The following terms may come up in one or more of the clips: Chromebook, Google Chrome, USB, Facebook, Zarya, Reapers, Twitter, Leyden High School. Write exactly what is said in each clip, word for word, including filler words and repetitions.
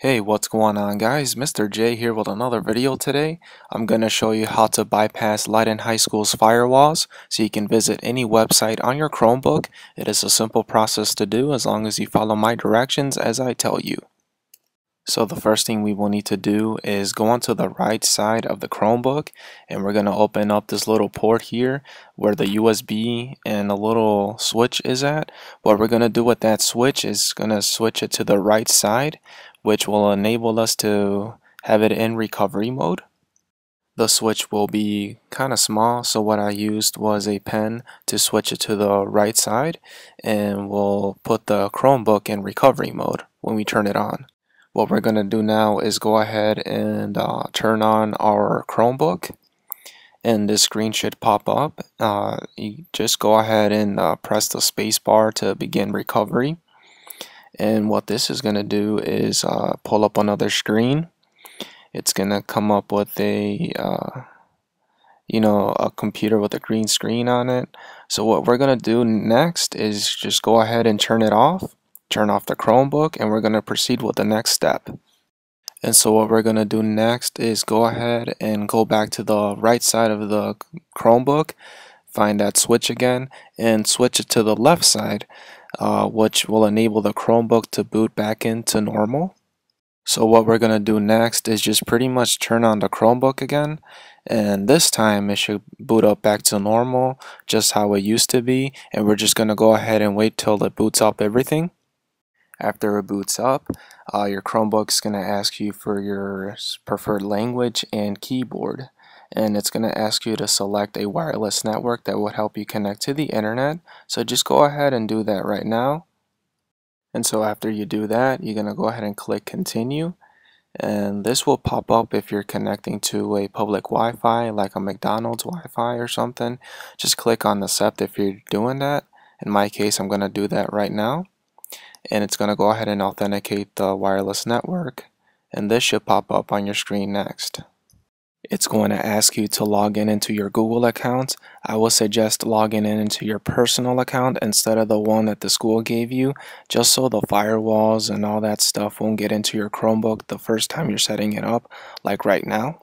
Hey, what's going on guys? Mister J here with another video today. I'm going to show you how to bypass Leyden High School's firewalls so you can visit any website on your Chromebook. It is a simple process to do as long as you follow my directions as I tell you. So the first thing we will need to do is go onto the right side of the Chromebook and we're going to open up this little port here where the U S B and a little switch is at. What we're going to do with that switch is going to switch it to the right side, which will enable us to have it in recovery mode. The switch will be kind of small, so what I used was a pen to switch it to the right side, and we'll put the Chromebook in recovery mode when we turn it on. What we're going to do now is go ahead and uh, turn on our Chromebook, and this screen should pop up. Uh, you just go ahead and uh, press the space bar to begin recovery. And what this is going to do is uh, pull up another screen. It's going to come up with a, uh, you know, a computer with a green screen on it. So what we're going to do next is just go ahead and turn it off. Turn off the Chromebook, and we're going to proceed with the next step. And so what we're going to do next is go ahead and go back to the right side of the Chromebook, find that switch again, and switch it to the left side. Uh, which will enable the Chromebook to boot back into normal. So what we're going to do next is just pretty much turn on the Chromebook again, and this time it should boot up back to normal, just how it used to be, and we're just going to go ahead and wait till it boots up everything. After it boots up, uh, your Chromebook's going to ask you for your preferred language and keyboard, and it's going to ask you to select a wireless network that will help you connect to the internet. So just go ahead and do that right now. And so after you do that, you're going to go ahead and click continue, and this will pop up if you're connecting to a public Wi-Fi like a McDonald's Wi-Fi or something. Just click on accept if you're doing that. In my case, I'm going to do that right now, and it's going to go ahead and authenticate the wireless network, and this should pop up on your screen next. It's going to ask you to log in into your Google account. I will suggest logging in into your personal account instead of the one that the school gave you, just so the firewalls and all that stuff won't get into your Chromebook the first time you're setting it up, like right now.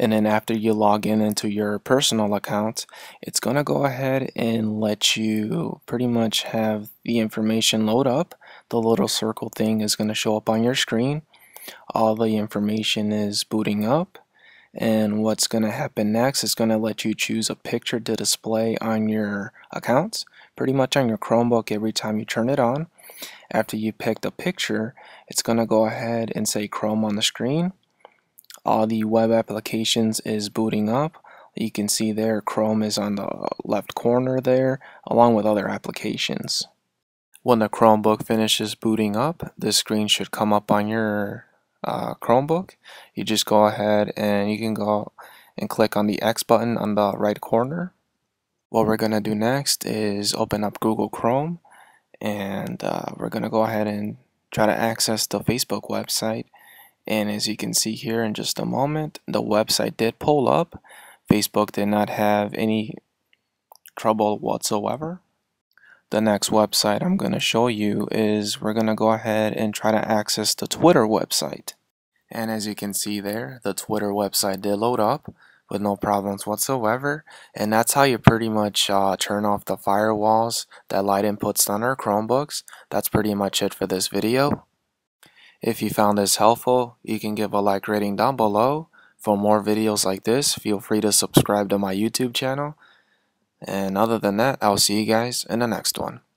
And then after you log in into your personal account, it's going to go ahead and let you pretty much have the information load up. The little circle thing is going to show up on your screen. All the information is booting up. And what's going to happen next is going to let you choose a picture to display on your accounts, pretty much on your Chromebook every time you turn it on. After you pick the picture, it's going to go ahead and say Chrome on the screen. All the web applications is booting up. You can see there Chrome is on the left corner there, along with other applications. When the Chromebook finishes booting up, this screen should come up on your Uh, Chromebook. You just go ahead and you can go and click on the X button on the right corner. What we're gonna do next is open up Google Chrome, and uh, we're gonna go ahead and try to access the Facebook website. And as you can see here in just a moment, the website did pull up. Facebook did not have any trouble whatsoever. The next website I'm going to show you is we're going to go ahead and try to access the Twitter website. And as you can see there, the Twitter website did load up with no problems whatsoever. And that's how you pretty much uh, turn off the firewalls that Leyden puts on our Chromebooks. That's pretty much it for this video. If you found this helpful, you can give a like rating down below. For more videos like this, feel free to subscribe to my YouTube channel. And other than that, I'll see you guys in the next one.